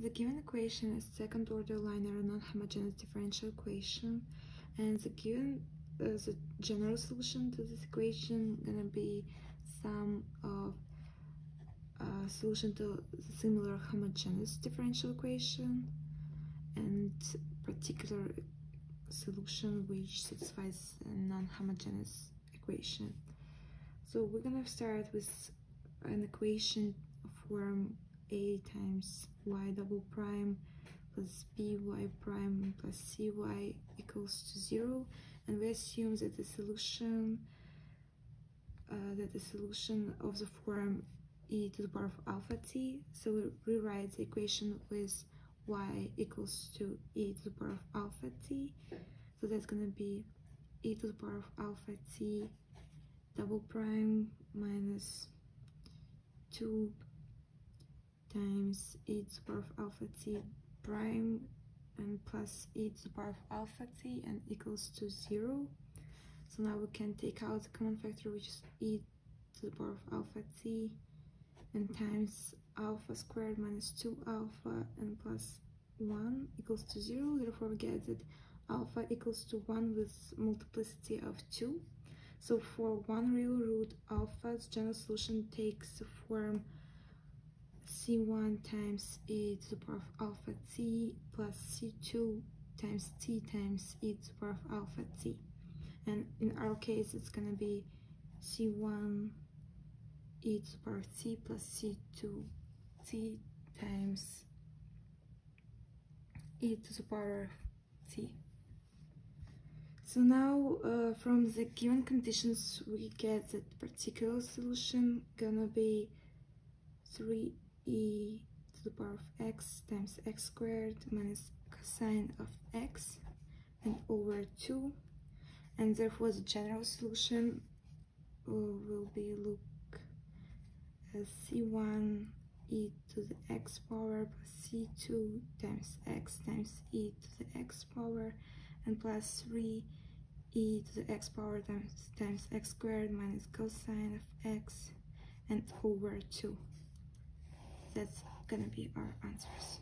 The given equation is second-order linear non-homogeneous differential equation, and the given the general solution to this equation gonna be sum of solution to the similar homogeneous differential equation and particular solution which satisfies a non-homogeneous equation. So we're gonna start with an equation form a times y double prime plus by prime plus cy equals to 0, and we assume that the solution of the form e to the power of alpha t. So we rewrite the equation with y equals to e to the power of alpha t. So that's gonna be e to the power of alpha t double prime minus 2 times e to the power of alpha t prime and plus e to the power of alpha t and equals to 0. So now we can take out the common factor, which is e to the power of alpha t and times alpha squared minus 2 alpha and plus 1 equals to 0. Therefore we get that alpha equals to 1 with multiplicity of 2. So for one real root alpha's general solution takes the form c1 times e to the power of alpha t plus c2 times t times e to the power of alpha t, and in our case it's gonna be c1 e to the power of t plus c2 t times e to the power of t. So now from the given conditions we get that particular solution gonna be 3 e to the power of x times x squared minus cosine of x and over 2, and therefore the general solution will be look as c1 e to the x power plus c2 times e to the x power and plus 3 e to the x power times x squared minus cosine of x and over 2. That's gonna be our answers.